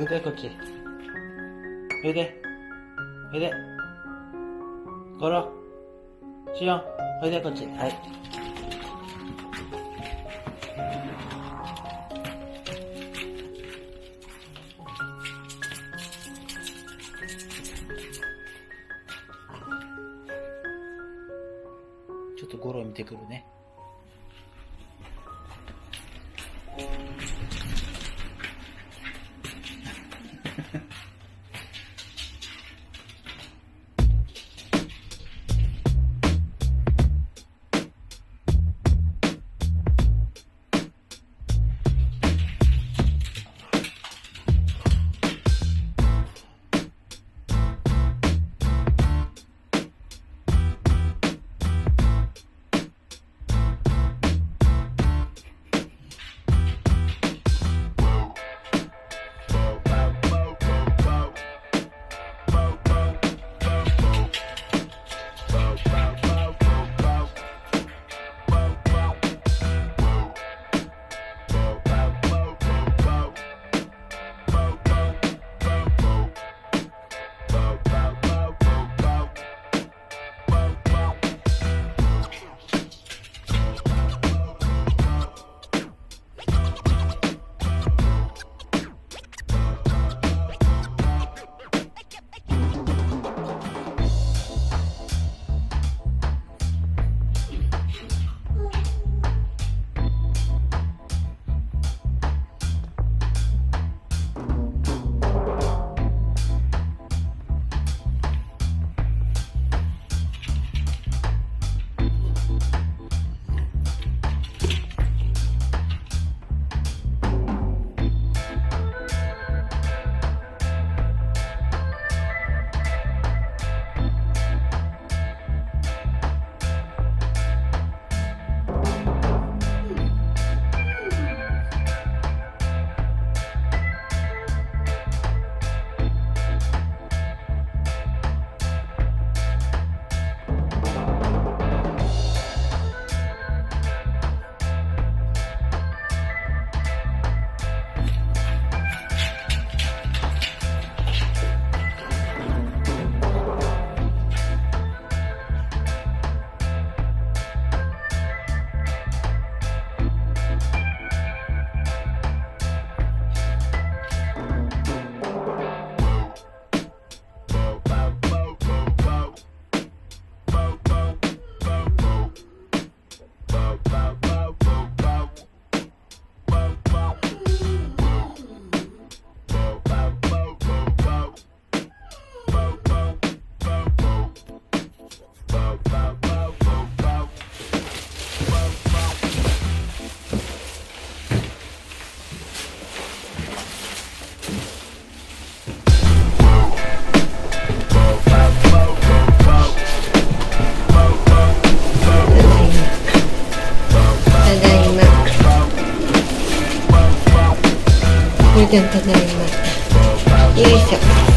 おいで、こっち。おいで。おいで。ゴロ。シオン。おいで、こっち。はい。ちょっとゴロを見てくるね。よいしょ。